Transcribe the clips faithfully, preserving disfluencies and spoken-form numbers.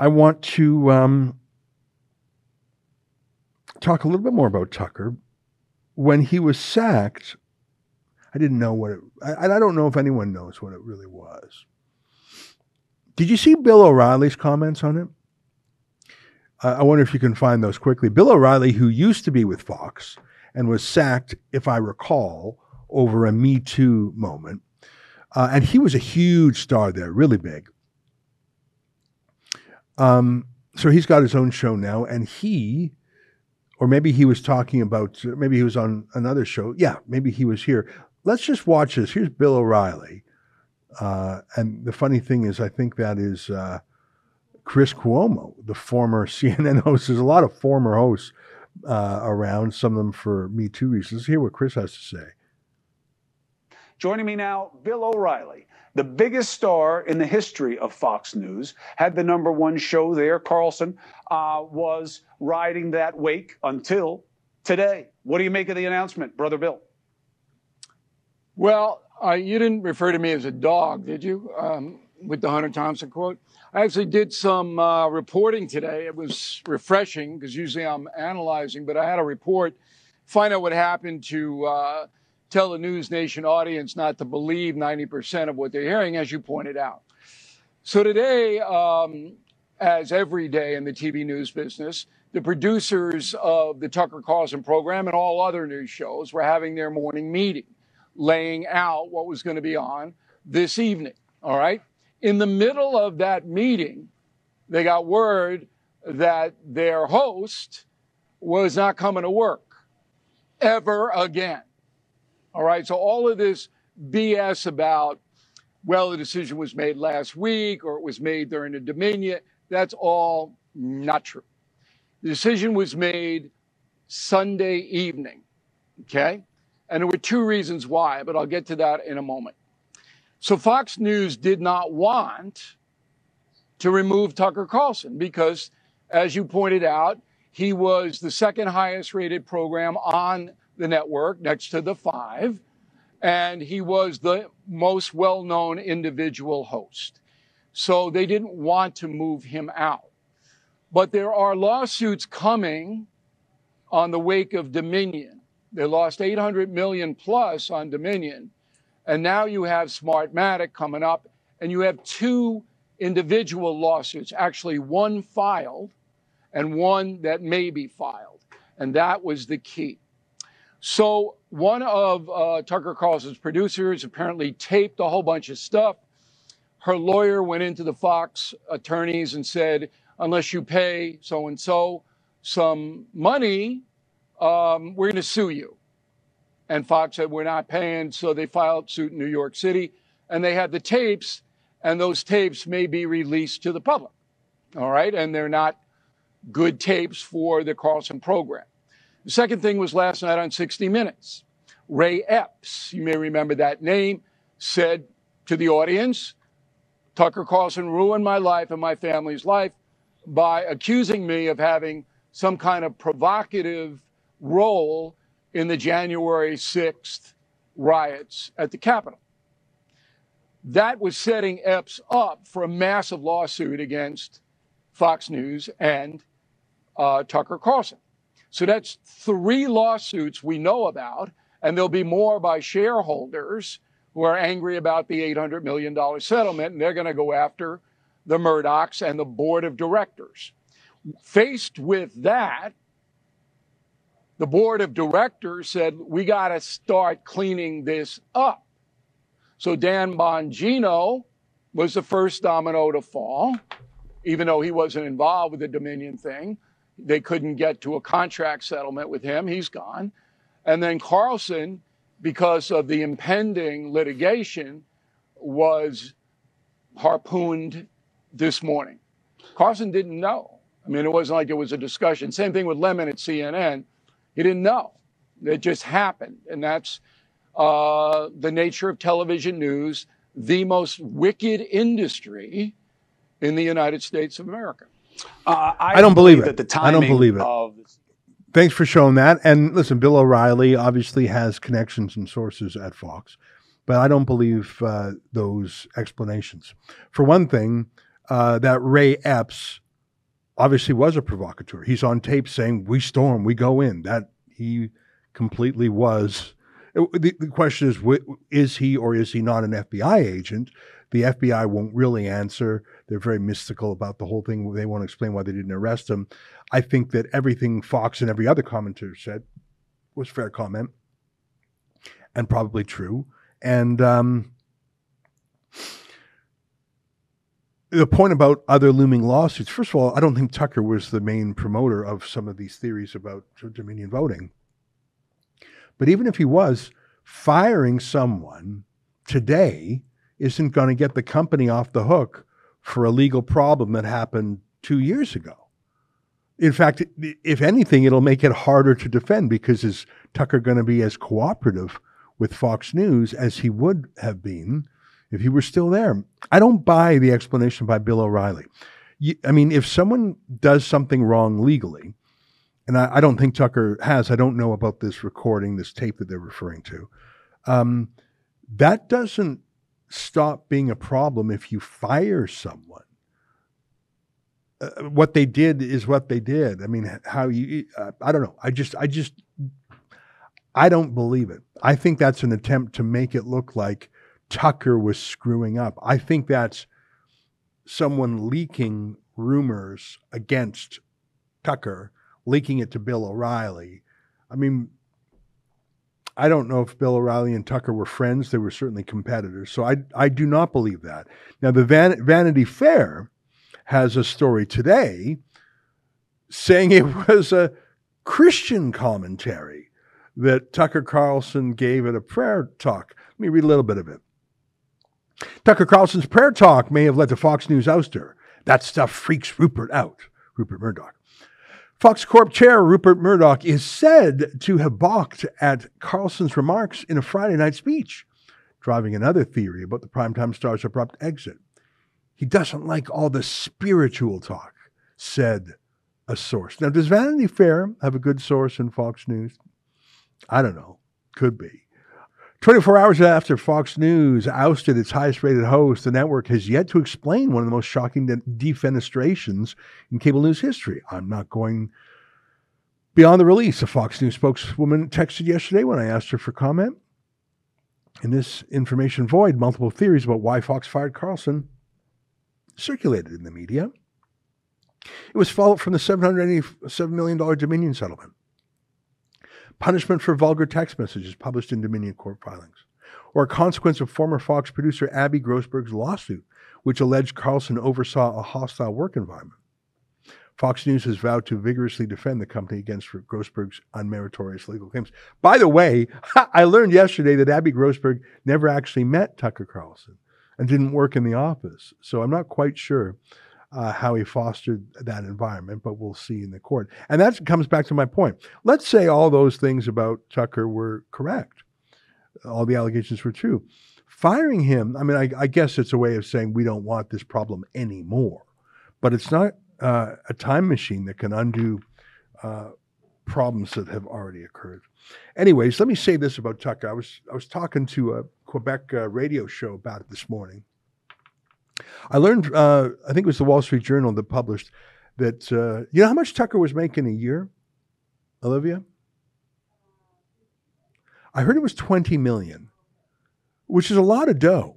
I want to um, talk a little bit more about Tucker. When he was sacked, I didn't know what it, I, I don't know if anyone knows what it really was. Did you see Bill O'Reilly's comments on it? Uh, I wonder if you can find those quickly. Bill O'Reilly, who used to be with Fox and was sacked, if I recall, over a Me Too moment. Uh, and he was a huge star there, really big. Um, so he's got his own show now, and he, or maybe he was talking about, maybe he was on another show. Yeah, maybe he was here. Let's just watch this. Here's Bill O'Reilly. Uh, and the funny thing is, I think that is uh, Chris Cuomo, the former C N N host. There's a lot of former hosts uh, around, some of them for Me Too reasons. Let's hear what Chris has to say. Joining me now, Bill O'Reilly, the biggest star in the history of Fox News, had the number one show there. Carlson uh, was riding that wake until today. What do you make of the announcement, Brother Bill? Well, uh, you didn't refer to me as a dog, did you, um, with the Hunter Thompson quote? I actually did some uh, reporting today. It was refreshing because usually I'm analyzing, but I had a report, find out what happened to... Uh, tell the News Nation audience not to believe ninety percent of what they're hearing, as you pointed out. So today, um, as every day in the T V news business, the producers of the Tucker Carlson program and all other news shows were having their morning meeting, laying out what was going to be on this evening, all right? In the middle of that meeting, they got word that their host was not coming to work ever again. All right, so all of this B S about, well, the decision was made last week or it was made during the Dominion, that's all not true. The decision was made Sunday evening, okay? And there were two reasons why, but I'll get to that in a moment. So Fox News did not want to remove Tucker Carlson because, as you pointed out, he was the second highest rated program on the network next to the five, and he was the most well-known individual host. So they didn't want to move him out. But there are lawsuits coming on the wake of Dominion. They lost eight hundred million plus on Dominion, and now you have Smartmatic coming up, and you have two individual lawsuits, actually one filed and one that may be filed, and that was the key. So one of uh, Tucker Carlson's producers apparently taped a whole bunch of stuff. Her lawyer went into the Fox attorneys and said, unless you pay so-and-so some money, um, we're going to sue you. And Fox said, we're not paying. So they filed suit in New York City. And they had the tapes, and those tapes may be released to the public. All right? And they're not good tapes for the Carlson program. The second thing was last night on sixty minutes. Ray Epps, you may remember that name, said to the audience, Tucker Carlson ruined my life and my family's life by accusing me of having some kind of provocative role in the January sixth riots at the Capitol. That was setting Epps up for a massive lawsuit against Fox News and uh, Tucker Carlson. So that's three lawsuits we know about, and there'll be more by shareholders who are angry about the eight hundred million dollars settlement, and they're going to go after the Murdochs and the board of directors. Faced with that, the board of directors said, we got to start cleaning this up. So Dan Bongino was the first domino to fall, even though he wasn't involved with the Dominion thing. They couldn't get to a contract settlement with him. He's gone. And then Carlson, because of the impending litigation, was harpooned this morning. Carlson didn't know. I mean, it wasn't like it was a discussion. Same thing with Lemon at C N N. He didn't know. It just happened. And that's uh, the nature of television news, the most wicked industry in the United States of America. Uh, I, I don't believe, believe it. That the I don't believe it. Of... Thanks for showing that. And listen, Bill O'Reilly obviously has connections and sources at Fox, but I don't believe uh, those explanations. For one thing, uh, that Ray Epps obviously was a provocateur. He's on tape saying, we storm, we go in. That he completely was. The, the question is, is he or is he not an F B I agent? The F B I won't really answer. They're very mystical about the whole thing. They won't explain why they didn't arrest him. I think that everything Fox and every other commentator said was fair comment and probably true. And um, the point about other looming lawsuits, first of all, I don't think Tucker was the main promoter of some of these theories about Dominion voting. But even if he was, firing someone today isn't going to get the company off the hook for a legal problem that happened two years ago. In fact, if anything, it'll make it harder to defend, because is Tucker going to be as cooperative with Fox News as he would have been if he were still there? I don't buy the explanation by Bill O'Reilly. I mean, if someone does something wrong legally, and I, I don't think Tucker has. I don't know about this recording, this tape that they're referring to. Um, that doesn't stop being a problem if you fire someone. Uh, what they did is what they did. I mean, how you, uh, I don't know. I just, I just, I don't believe it. I think that's an attempt to make it look like Tucker was screwing up. I think that's someone leaking rumors against Tucker, leaking it to Bill O'Reilly. I mean, I don't know if Bill O'Reilly and Tucker were friends. They were certainly competitors. So I, I do not believe that. Now, the Van, Vanity Fair has a story today saying it was a Christian commentary that Tucker Carlson gave at a prayer talk. Let me read a little bit of it. Tucker Carlson's prayer talk may have led to Fox News ouster. That stuff freaks Rupert out, Rupert Murdoch. Fox Corp chair Rupert Murdoch is said to have balked at Carlson's remarks in a Friday night speech, driving another theory about the primetime star's abrupt exit. He doesn't like all the spiritual talk, said a source. Now, does Vanity Fair have a good source in Fox News? I don't know. Could be. twenty-four hours after Fox News ousted its highest-rated host, the network has yet to explain one of the most shocking de- defenestrations in cable news history. I'm not going beyond the release. A Fox News spokeswoman texted yesterday when I asked her for comment. In this information void, multiple theories about why Fox fired Carlson circulated in the media. It was followed from the seven hundred eighty-seven million dollars Dominion settlement. Punishment for vulgar text messages published in Dominion court filings, or a consequence of former Fox producer Abby Grossberg's lawsuit, which alleged Carlson oversaw a hostile work environment. Fox News has vowed to vigorously defend the company against Grossberg's unmeritorious legal claims. By the way, I learned yesterday that Abby Grossberg never actually met Tucker Carlson and didn't work in the office, so I'm not quite sure Uh, how he fostered that environment, but we'll see in the court. And that comes back to my point. Let's say all those things about Tucker were correct. All the allegations were true. Firing him, I mean, I, I guess it's a way of saying we don't want this problem anymore, but it's not uh, a time machine that can undo uh, problems that have already occurred. Anyways, let me say this about Tucker. I was, I was talking to a Quebec uh, radio show about it this morning. I learned, uh, I think it was the Wall Street Journal that published that, uh, you know how much Tucker was making a year, Olivia? I heard it was twenty million dollars, which is a lot of dough.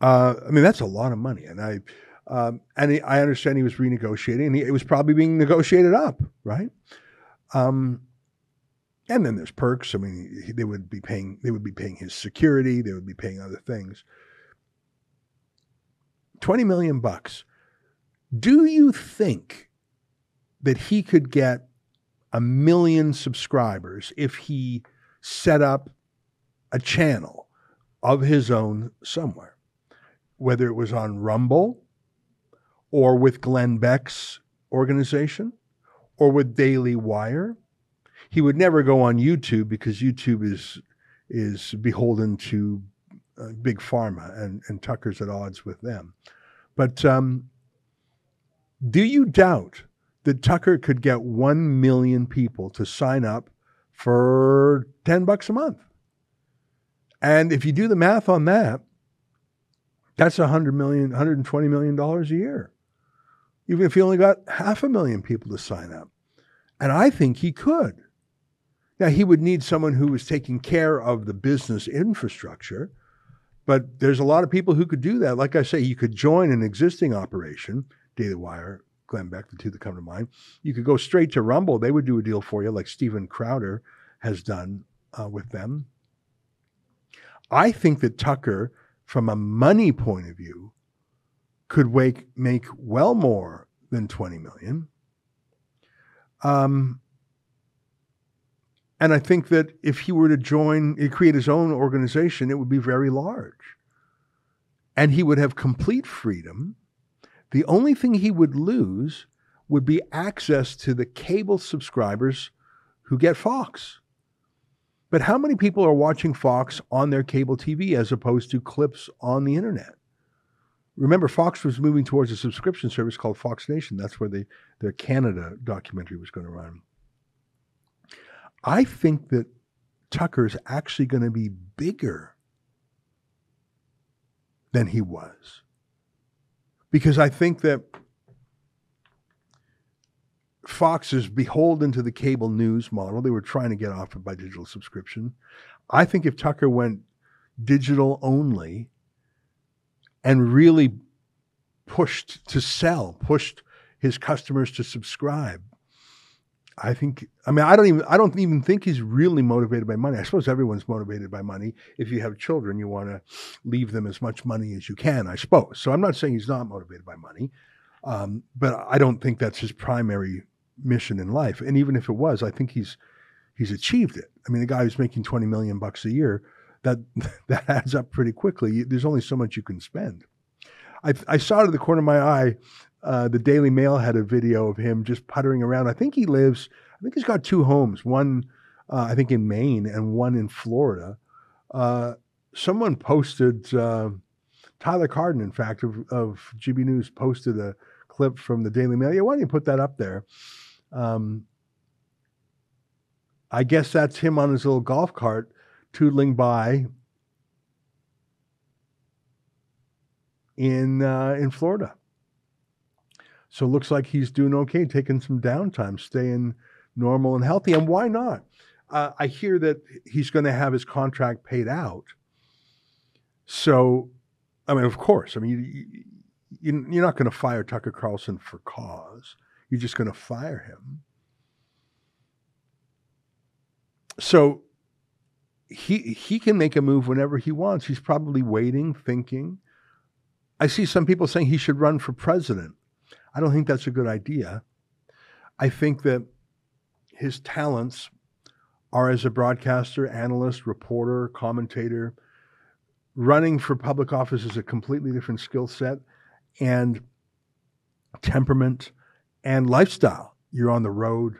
Uh, I mean, that's a lot of money. And I um, and he, I understand he was renegotiating, and he, it was probably being negotiated up, right? Um, and then there's perks. I mean, he, they would be paying, they would be paying his security. They would be paying other things. twenty million bucks. Do you think that he could get a million subscribers if he set up a channel of his own somewhere, whether it was on Rumble or with Glenn Beck's organization or with Daily Wire? He would never go on YouTube, because YouTube is, is beholden to Uh, big pharma, and, and Tucker's at odds with them. But um, do you doubt that Tucker could get one million people to sign up for ten bucks a month? And if you do the math on that, that's one hundred million, one hundred twenty million dollars a year. even if he only got half a million people to sign up. And I think he could. Now, he would need someone who was taking care of the business infrastructure, but there's a lot of people who could do that. Like I say, you could join an existing operation, Daily Wire, Glenn Beck, the two that come to mind. You could go straight to Rumble. They would do a deal for you like Steven Crowder has done uh, with them. I think that Tucker, from a money point of view, could wake, make well more than twenty million dollars. Um, and I think that if he were to join, create his own organization, it would be very large. And he would have complete freedom. The only thing he would lose would be access to the cable subscribers who get Fox. But how many people are watching Fox on their cable T V as opposed to clips on the internet? Remember, Fox was moving towards a subscription service called Fox Nation. That's where the, their Canada documentary was going to run. I think that Tucker is actually going to be bigger than he was. Because I think that Fox is beholden to the cable news model. They were trying to get off it by digital subscription. I think if Tucker went digital only, and really pushed to sell, pushed his customers to subscribe. I think, I mean, I don't even, I don't even think he's really motivated by money. I suppose everyone's motivated by money. If you have children, you want to leave them as much money as you can, I suppose. So I'm not saying he's not motivated by money, um, but I don't think that's his primary mission in life. And even if it was, I think he's, he's achieved it. I mean, the guy who's making twenty million bucks a year, That that adds up pretty quickly. There's only so much you can spend. I, I saw out of the corner of my eye, uh, the Daily Mail had a video of him just puttering around. I think he lives, I think he's got two homes, one uh, I think in Maine and one in Florida. Uh, someone posted, uh, Tyler Carden, in fact, of, of G B News posted a clip from the Daily Mail. Yeah, why don't you put that up there? Um, I guess that's him on his little golf cart, tootling by in uh, in Florida. So it looks like he's doing okay, taking some downtime, staying normal and healthy. And why not? Uh, I hear that he's going to have his contract paid out. So, I mean, of course, I mean, you, you, you're not going to fire Tucker Carlson for cause. You're just going to fire him. So, He he can make a move whenever he wants. He's probably waiting, thinking. I see some people saying he should run for president. I don't think that's a good idea. I think that his talents are as a broadcaster, analyst, reporter, commentator. Running for public office is a completely different skill set and temperament and lifestyle. You're on the road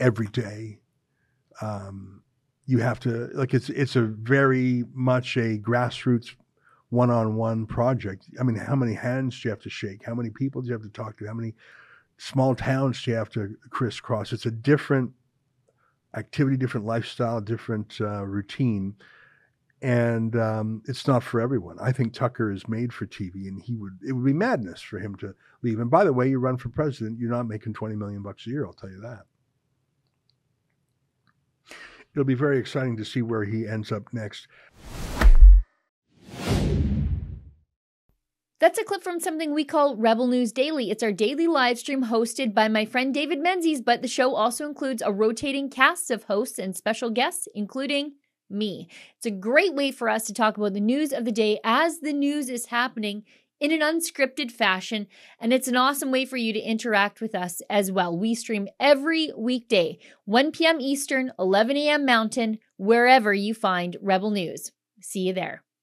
every day. Um, You have to, like, it's it's a very much a grassroots one-on-one project. I mean, how many hands do you have to shake? How many people do you have to talk to? How many small towns do you have to crisscross? It's a different activity, different lifestyle, different uh, routine. And um, it's not for everyone. I think Tucker is made for T V, and he would it would be madness for him to leave. And by the way, you run for president, you're not making twenty million bucks a year, I'll tell you that. It'll be very exciting to see where he ends up next. That's a clip from something we call Rebel News Daily. It's our daily live stream hosted by my friend David Menzies, but the show also includes a rotating cast of hosts and special guests, including me. It's a great way for us to talk about the news of the day as the news is happening in an unscripted fashion, and it's an awesome way for you to interact with us as well. We stream every weekday, one p.m. Eastern, eleven a.m. Mountain, wherever you find Rebel News. See you there.